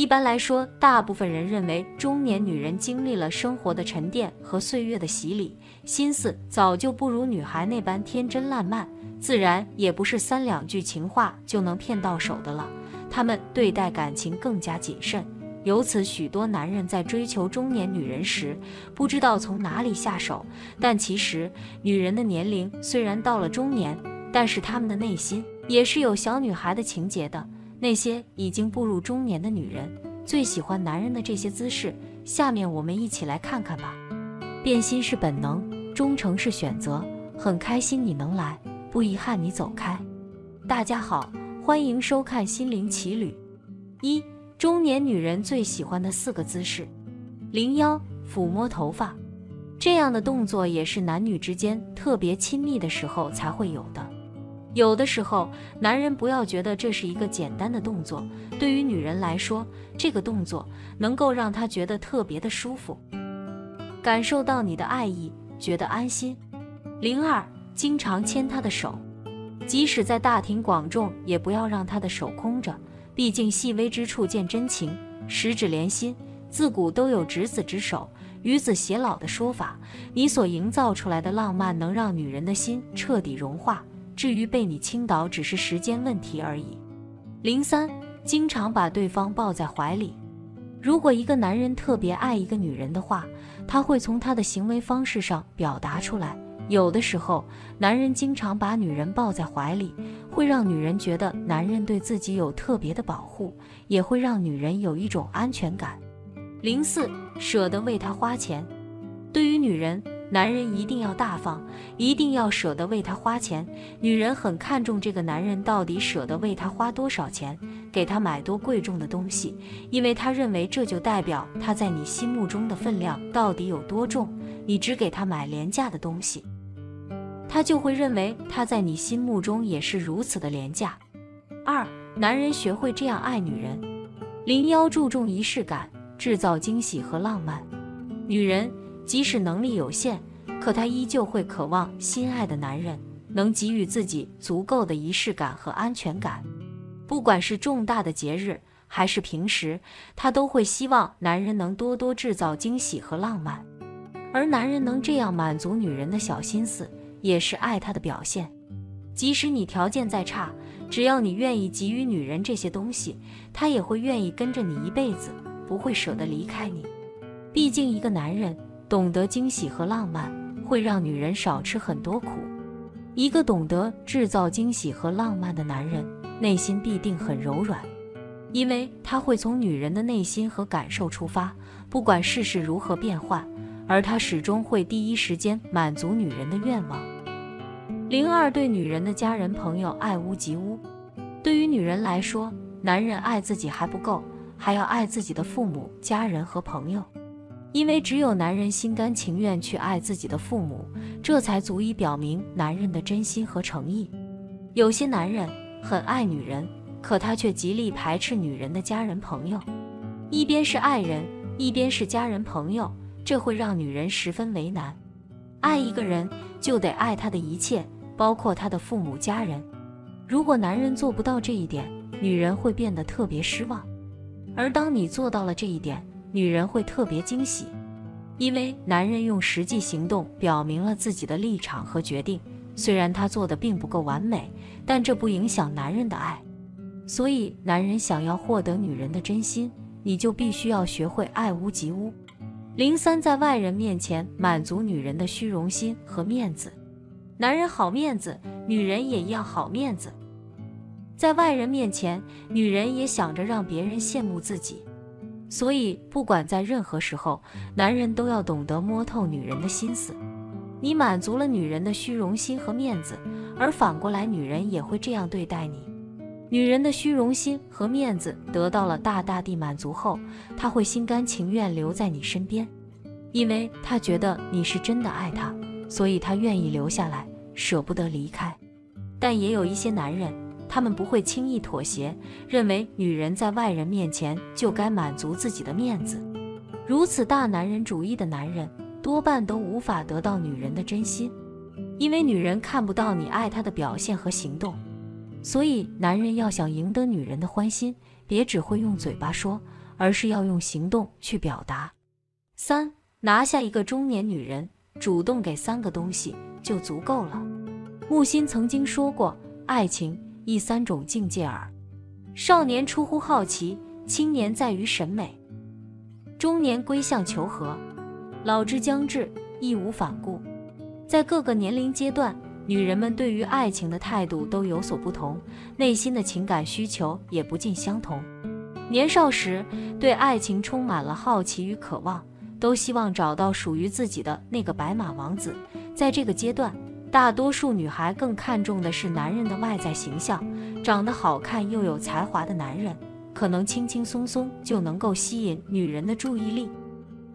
一般来说，大部分人认为中年女人经历了生活的沉淀和岁月的洗礼，心思早就不如女孩那般天真烂漫，自然也不是三两句情话就能骗到手的了。她们对待感情更加谨慎，由此许多男人在追求中年女人时，不知道从哪里下手。但其实，女人的年龄虽然到了中年，但是她们的内心也是有小女孩的情节的。那些已经步入中年的女人最喜欢男人的这些姿势，下面我们一起来看看吧。变心是本能，忠诚是选择。很开心你能来，不遗憾你走开。大家好，欢迎收看心灵奇旅。一、中年女人最喜欢的4个姿势：零腰、抚摸头发。这样的动作也是男女之间特别亲密的时候才会有的。有的时候，男人不要觉得这是一个简单的动作，对于女人来说，这个动作能够让她觉得特别的舒服，感受到你的爱意，觉得安心。02、经常牵她的手，即使在大庭广众，也不要让她的手空着，毕竟细微之处见真情，十指连心，自古都有执子之手，与子偕老的说法。你所营造出来的浪漫，能让女人的心彻底融化。至于被你倾倒，只是时间问题而已。03、经常把对方抱在怀里。如果一个男人特别爱一个女人的话，他会从他的行为方式上表达出来。有的时候，男人经常把女人抱在怀里，会让女人觉得男人对自己有特别的保护，也会让女人有一种安全感。04、舍得为他花钱。对于女人，男人一定要大方，一定要舍得为他花钱。女人很看重这个男人到底舍得为他花多少钱，给他买多贵重的东西，因为他认为这就代表他在你心目中的分量到底有多重。你只给他买廉价的东西，他就会认为他在你心目中也是如此的廉价。2、男人学会这样爱女人。01、注重仪式感，制造惊喜和浪漫。女人即使能力有限，可她依旧会渴望心爱的男人能给予自己足够的仪式感和安全感。不管是重大的节日，还是平时，她都会希望男人能多多制造惊喜和浪漫。而男人能这样满足女人的小心思，也是爱她的表现。即使你条件再差，只要你愿意给予女人这些东西，她也会愿意跟着你一辈子，不会舍得离开你。毕竟一个男人懂得惊喜和浪漫，会让女人少吃很多苦。一个懂得制造惊喜和浪漫的男人，内心必定很柔软，因为他会从女人的内心和感受出发，不管世事如何变幻，而他始终会第一时间满足女人的愿望。02、对女人的家人朋友爱屋及乌。对于女人来说，男人爱自己还不够，还要爱自己的父母、家人和朋友。因为只有男人心甘情愿去爱自己的父母，这才足以表明男人的真心和诚意。有些男人很爱女人，可他却极力排斥女人的家人朋友，一边是爱人，一边是家人朋友，这会让女人十分为难。爱一个人就得爱他的一切，包括他的父母家人。如果男人做不到这一点，女人会变得特别失望。而当你做到了这一点，女人会特别惊喜，因为男人用实际行动表明了自己的立场和决定。虽然他做的并不够完美，但这不影响男人的爱。所以，男人想要获得女人的真心，你就必须要学会爱屋及乌。03、在外人面前满足女人的虚荣心和面子。男人好面子，女人也要好面子。在外人面前，女人也想着让别人羡慕自己。所以，不管在任何时候，男人都要懂得摸透女人的心思。你满足了女人的虚荣心和面子，而反过来，女人也会这样对待你。女人的虚荣心和面子得到了大大地满足后，她会心甘情愿留在你身边，因为她觉得你是真的爱她，所以她愿意留下来，舍不得离开。但也有一些男人，他们不会轻易妥协，认为女人在外人面前就该满足自己的面子。如此大男人主义的男人，多半都无法得到女人的真心，因为女人看不到你爱她的表现和行动。所以，男人要想赢得女人的欢心，别只会用嘴巴说，而是要用行动去表达。三、拿下一个中年女人，主动给3个东西就足够了。木心曾经说过，爱情亦3种境界耳。少年出乎好奇，青年在于审美，中年归向求和，老之将至，义无反顾。在各个年龄阶段，女人们对于爱情的态度都有所不同，内心的情感需求也不尽相同。年少时，对爱情充满了好奇与渴望，都希望找到属于自己的那个白马王子。在这个阶段，大多数女孩更看重的是男人的外在形象，长得好看又有才华的男人，可能轻轻松松就能够吸引女人的注意力。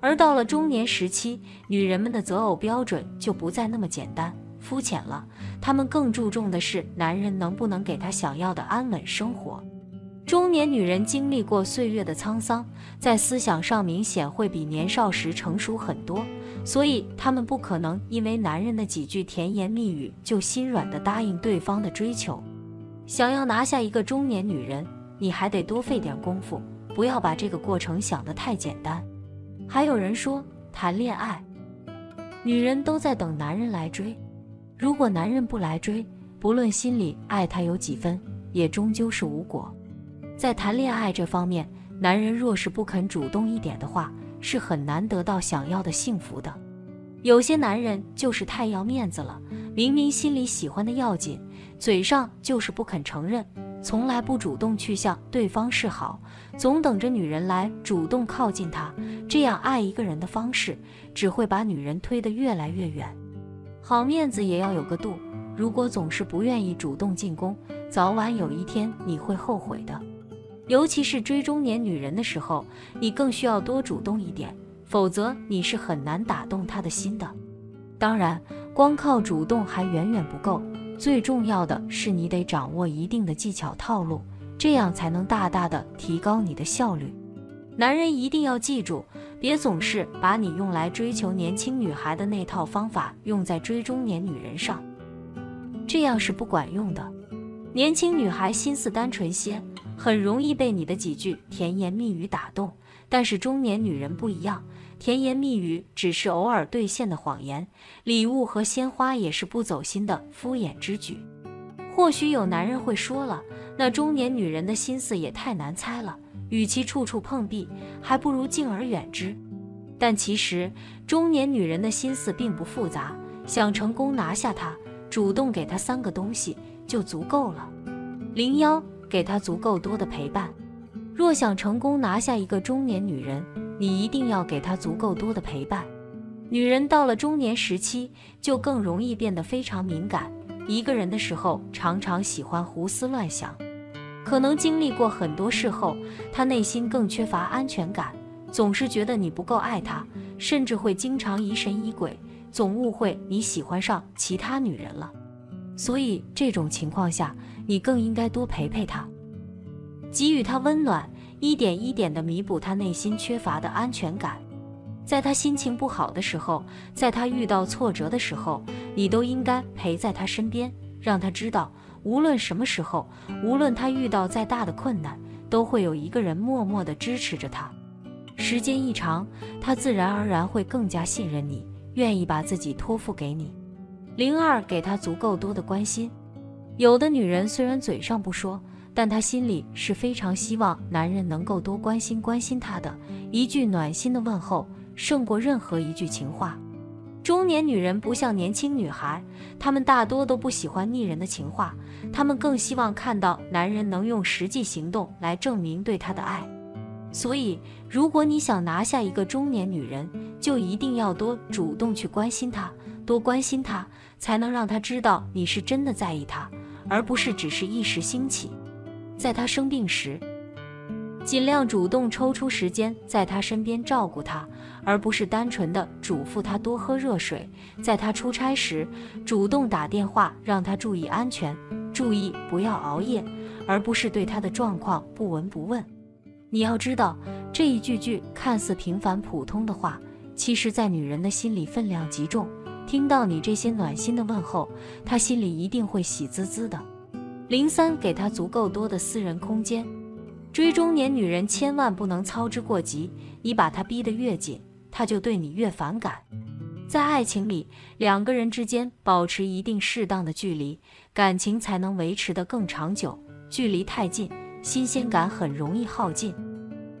而到了中年时期，女人们的择偶标准就不再那么简单肤浅了，她们更注重的是男人能不能给她想要的安稳生活。中年女人经历过岁月的沧桑，在思想上明显会比年少时成熟很多，所以她们不可能因为男人的几句甜言蜜语就心软地答应对方的追求。想要拿下一个中年女人，你还得多费点功夫，不要把这个过程想得太简单。还有人说，谈恋爱，女人都在等男人来追，如果男人不来追，不论心里爱他有几分，也终究是无果。在谈恋爱这方面，男人若是不肯主动一点的话，是很难得到想要的幸福的。有些男人就是太要面子了，明明心里喜欢的要紧，嘴上就是不肯承认，从来不主动去向对方示好，总等着女人来主动靠近他。这样爱一个人的方式，只会把女人推得越来越远。好面子也要有个度，如果总是不愿意主动进攻，早晚有一天你会后悔的。尤其是追中年女人的时候，你更需要多主动一点，否则你是很难打动她的心的。当然，光靠主动还远远不够，最重要的是你得掌握一定的技巧套路，这样才能大大的提高你的效率。男人一定要记住，别总是把你用来追求年轻女孩的那套方法用在追中年女人上，这样是不管用的。年轻女孩心思单纯些，很容易被你的几句甜言蜜语打动，但是中年女人不一样，甜言蜜语只是偶尔兑现的谎言，礼物和鲜花也是不走心的敷衍之举。或许有男人会说了，那中年女人的心思也太难猜了，与其处处碰壁，还不如敬而远之。但其实中年女人的心思并不复杂，想成功拿下她，主动给她3个东西就足够了。01，给她足够多的陪伴。若想成功拿下一个中年女人，你一定要给她足够多的陪伴。女人到了中年时期，就更容易变得非常敏感，一个人的时候常常喜欢胡思乱想，可能经历过很多事后，她内心更缺乏安全感，总是觉得你不够爱她，甚至会经常疑神疑鬼，总误会你喜欢上其他女人了。所以这种情况下，你更应该多陪陪她，给予她温暖，一点一点地弥补她内心缺乏的安全感。在她心情不好的时候，在她遇到挫折的时候，你都应该陪在她身边，让她知道无论什么时候，无论她遇到再大的困难，都会有一个人默默地支持着她。时间一长，她自然而然会更加信任你，愿意把自己托付给你。02，给她足够多的关心。有的女人虽然嘴上不说，但她心里是非常希望男人能够多关心她的，一句暖心的问候胜过任何一句情话。中年女人不像年轻女孩，她们大多都不喜欢腻人的情话，她们更希望看到男人能用实际行动来证明对她的爱。所以如果你想拿下一个中年女人，就一定要多主动去关心她，多关心她，才能让她知道你是真的在意她，而不是只是一时兴起。在她生病时，尽量主动抽出时间在她身边照顾她，而不是单纯的嘱咐她多喝热水。在她出差时，主动打电话让她注意安全，注意不要熬夜，而不是对她的状况不闻不问。你要知道，这一句看似平凡普通的话，其实在女人的心里分量极重，听到你这些暖心的问候，她心里一定会喜滋滋的。03，给她足够多的私人空间。追中年女人千万不能操之过急，你把她逼得越紧，她就对你越反感。在爱情里，两个人之间保持一定适当的距离，感情才能维持得更长久。距离太近，新鲜感很容易耗尽，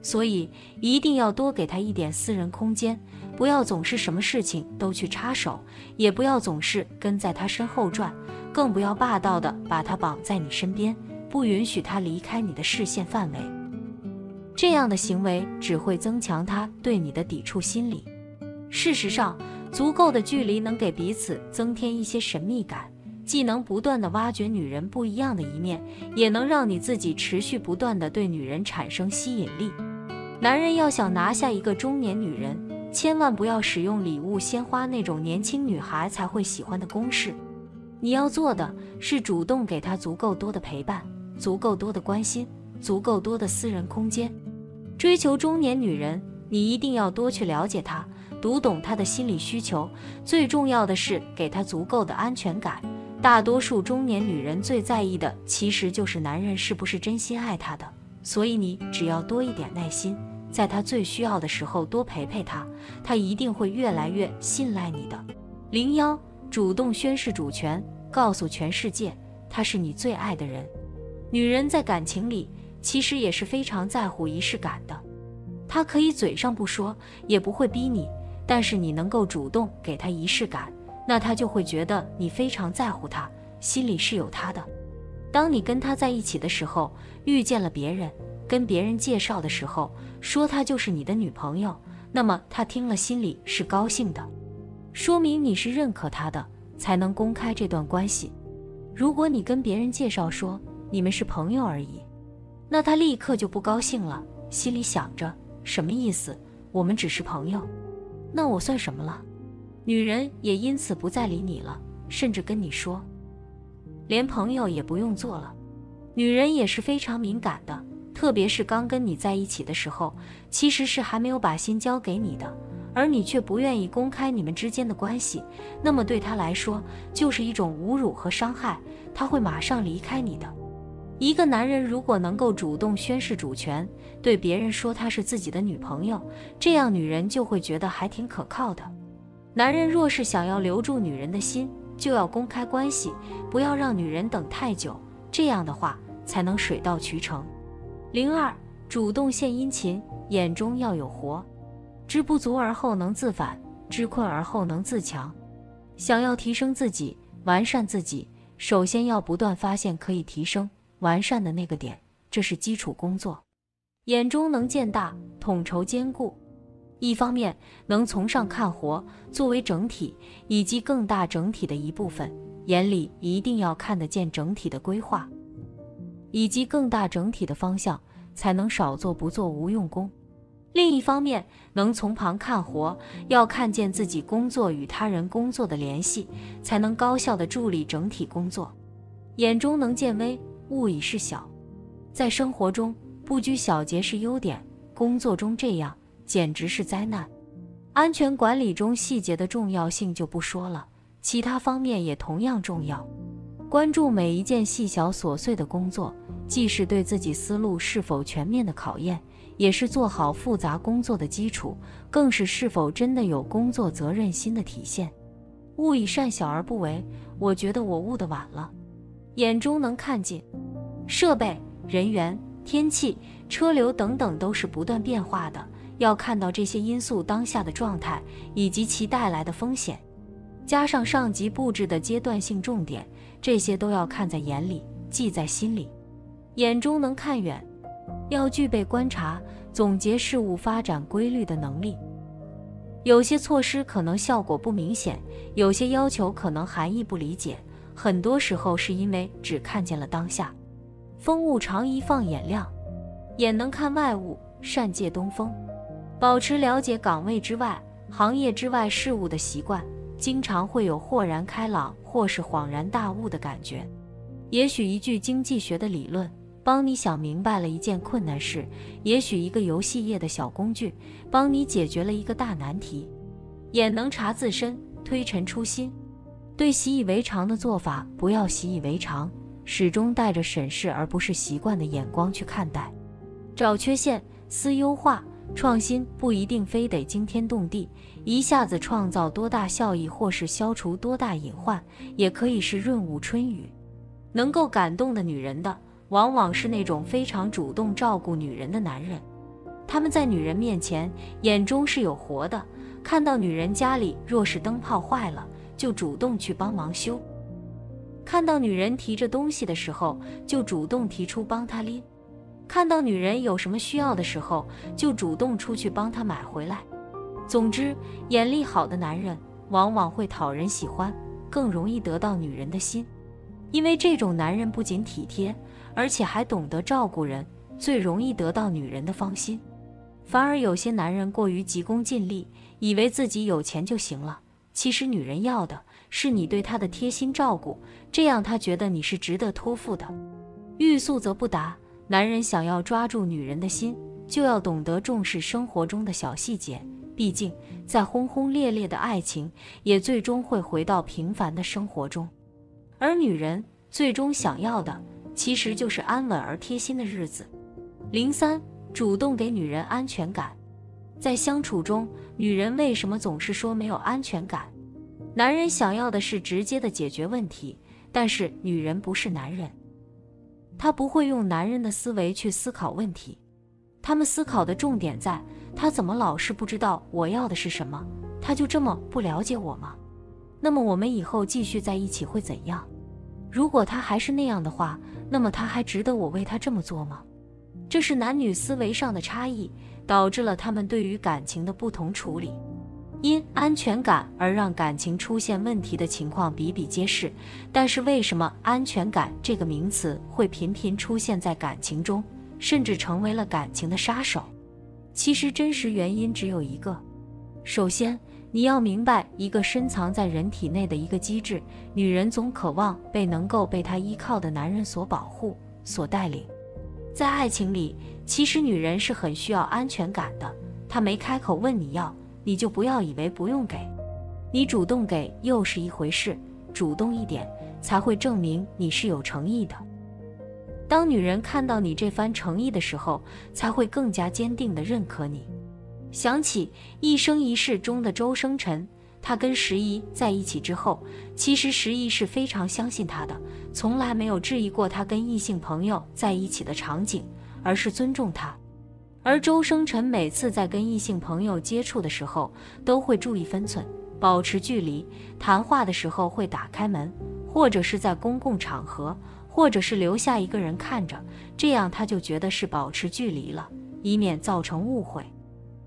所以一定要多给她一点私人空间，不要总是什么事情都去插手，也不要总是跟在她身后转，更不要霸道的把她绑在你身边，不允许她离开你的视线范围。这样的行为只会增强她对你的抵触心理。事实上，足够的距离能给彼此增添一些神秘感，既能不断地挖掘女人不一样的一面，也能让你自己持续不断地对女人产生吸引力。男人要想拿下一个中年女人，千万不要使用礼物、鲜花那种年轻女孩才会喜欢的公式。你要做的是主动给她足够多的陪伴，足够多的关心，足够多的私人空间。追求中年女人，你一定要多去了解她，读懂她的心理需求，最重要的是给她足够的安全感。大多数中年女人最在意的其实就是男人是不是真心爱她的，所以你只要多一点耐心，在她最需要的时候多陪陪她，她一定会越来越信赖你的。01，主动宣示主权，告诉全世界她是你最爱的人。女人在感情里其实也是非常在乎仪式感的，她可以嘴上不说，也不会逼你，但是你能够主动给她仪式感，那她就会觉得你非常在乎她，心里是有她的。当你跟她在一起的时候，遇见了别人，跟别人介绍的时候，说她就是你的女朋友，那么她听了心里是高兴的，说明你是认可她的，才能公开这段关系。如果你跟别人介绍说你们是朋友而已，那她立刻就不高兴了，心里想着什么意思，我们只是朋友，那我算什么了？女人也因此不再理你了，甚至跟你说，连朋友也不用做了。女人也是非常敏感的，特别是刚跟你在一起的时候，其实是还没有把心交给你的，而你却不愿意公开你们之间的关系，那么对她来说就是一种侮辱和伤害，她会马上离开你的。一个男人如果能够主动宣示主权，对别人说她是自己的女朋友，这样女人就会觉得还挺可靠的。男人若是想要留住女人的心，就要公开关系，不要让女人等太久，这样的话才能水到渠成。02，主动献殷勤，眼中要有活。知不足而后能自反，知困而后能自强。想要提升自己，完善自己，首先要不断发现可以提升完善的那个点，这是基础工作。眼中能见大，统筹兼顾，一方面能从上看活，作为整体以及更大整体的一部分，眼里一定要看得见整体的规划以及更大整体的方向，才能少做不做无用功。另一方面能从旁看活，要看见自己工作与他人工作的联系，才能高效地助力整体工作。眼中能见微，勿以事小。在生活中不拘小节是优点，工作中这样简直是灾难。安全管理中细节的重要性就不说了，其他方面也同样重要。关注每一件细小琐碎的工作，既是对自己思路是否全面的考验，也是做好复杂工作的基础，更是是否真的有工作责任心的体现。勿以善小而不为，我觉得我悟得晚了。眼中能看见，设备、人员、天气、车流等等都是不断变化的，要看到这些因素当下的状态以及其带来的风险，加上上级布置的阶段性重点，这些都要看在眼里，记在心里。眼中能看远，要具备观察、总结事物发展规律的能力。有些措施可能效果不明显，有些要求可能含义不理解，很多时候是因为只看见了当下。风物长宜放眼量，眼能看外物，善借东风。保持了解岗位之外、行业之外事物的习惯，经常会有豁然开朗或是恍然大悟的感觉。也许一句经济学的理论帮你想明白了一件困难事，也许一个游戏业的小工具帮你解决了一个大难题。眼能察自身，推陈出新。对习以为常的做法不要习以为常，始终带着审视而不是习惯的眼光去看待。找缺陷、思优化、创新，不一定非得惊天动地，一下子创造多大效益或是消除多大隐患，也可以是润物春雨。能够感动的女人的，往往是那种非常主动照顾女人的男人。他们在女人面前眼中是有活的，看到女人家里若是灯泡坏了，就主动去帮忙修；看到女人提着东西的时候，就主动提出帮她拎；看到女人有什么需要的时候，就主动出去帮她买回来。总之，眼力好的男人往往会讨人喜欢，更容易得到女人的心，因为这种男人不仅体贴，而且还懂得照顾人，最容易得到女人的芳心。反而有些男人过于急功近利，以为自己有钱就行了，其实女人要的是你对她的贴心照顾，这样她觉得你是值得托付的。欲速则不达，男人想要抓住女人的心，就要懂得重视生活中的小细节，毕竟在轰轰烈烈的爱情也最终会回到平凡的生活中。而女人最终想要的其实就是安稳而贴心的日子。03主动给女人安全感。在相处中，女人为什么总是说没有安全感？男人想要的是直接的解决问题，但是女人不是男人，她不会用男人的思维去思考问题。他们思考的重点在，他怎么老是不知道我要的是什么？他就这么不了解我吗？那么我们以后继续在一起会怎样？如果他还是那样的话，那么他还值得我为他这么做吗？这是男女思维上的差异，导致了他们对于感情的不同处理。因安全感而让感情出现问题的情况比比皆是，但是为什么安全感这个名词会频频出现在感情中，甚至成为了感情的杀手？其实真实原因只有一个。首先，你要明白一个深藏在人体内的一个机制，女人总渴望被能够被她依靠的男人所保护、所带领。在爱情里，其实女人是很需要安全感的，她没开口问你要，你就不要以为不用给。你主动给又是一回事，主动一点才会证明你是有诚意的。当女人看到你这番诚意的时候，才会更加坚定地认可你。想起《一生一世》中的周生辰，他跟石仪在一起之后，其实石仪是非常相信他的，从来没有质疑过他跟异性朋友在一起的场景，而是尊重他。而周生辰每次在跟异性朋友接触的时候，都会注意分寸，保持距离，谈话的时候会打开门，或者是在公共场合，或者是留下一个人看着，这样他就觉得是保持距离了，以免造成误会。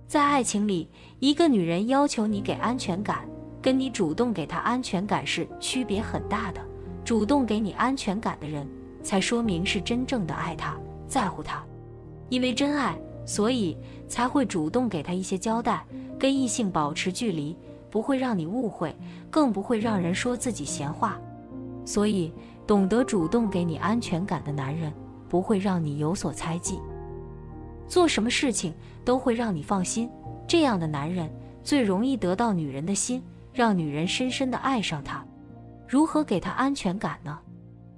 在爱情里，一个女人要求你给安全感，跟你主动给她安全感是区别很大的。主动给你安全感的人，才说明是真正的爱她、在乎她。因为真爱，所以才会主动给她一些交代，跟异性保持距离，不会让你误会，更不会让人说自己闲话。所以，懂得主动给你安全感的男人，不会让你有所猜忌。做什么事情都会让你放心，这样的男人最容易得到女人的心，让女人深深的爱上他。如何给他安全感呢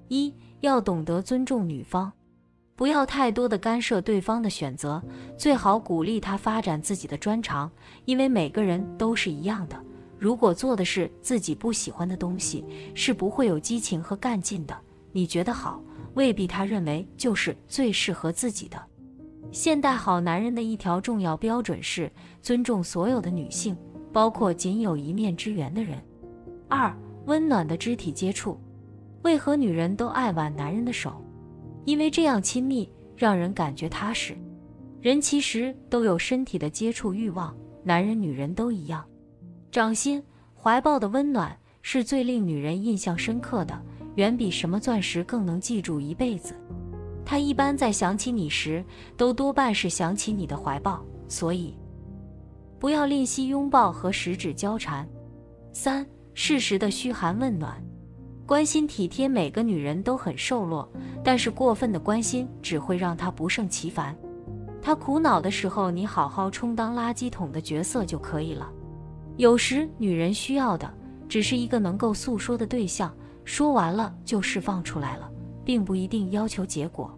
？1，要懂得尊重女方，不要太多的干涉对方的选择，最好鼓励他发展自己的专长，因为每个人都是一样的，如果做的是自己不喜欢的东西，是不会有激情和干劲的。你觉得好，未必他认为就是最适合自己的。现代好男人的一条重要标准是尊重所有的女性，包括仅有一面之缘的人。2，温暖的肢体接触。为何女人都爱挽男人的手？因为这样亲密，让人感觉踏实。人其实都有身体的接触欲望，男人女人都一样。掌心、怀抱的温暖是最令女人印象深刻的，远比什么钻石更能记住一辈子。他一般在想起你时，都多半是想起你的怀抱，所以不要吝惜拥抱和十指交缠。3，适时的嘘寒问暖，关心体贴。每个女人都很瘦弱，但是过分的关心只会让她不胜其烦。她苦恼的时候，你好好充当垃圾桶的角色就可以了。有时女人需要的只是一个能够诉说的对象，说完了就释放出来了，并不一定要求结果。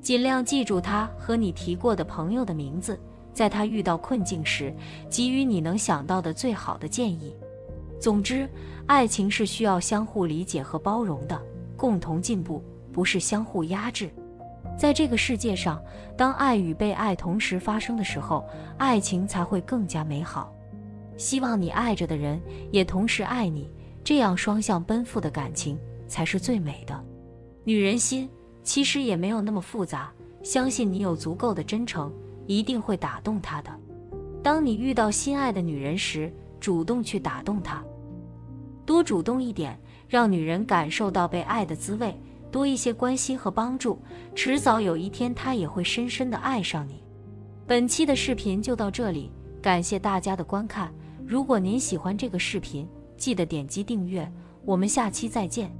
尽量记住他和你提过的朋友的名字，在他遇到困境时，给予你能想到的最好的建议。总之，爱情是需要相互理解和包容的，共同进步，不是相互压制。在这个世界上，当爱与被爱同时发生的时候，爱情才会更加美好。希望你爱着的人也同时爱你，这样双向奔赴的感情才是最美的。女人心其实也没有那么复杂，相信你有足够的真诚，一定会打动她的。当你遇到心爱的女人时，主动去打动她，多主动一点，让女人感受到被爱的滋味，多一些关心和帮助，迟早有一天她也会深深地爱上你。本期的视频就到这里，感谢大家的观看。如果您喜欢这个视频，记得点击订阅，我们下期再见。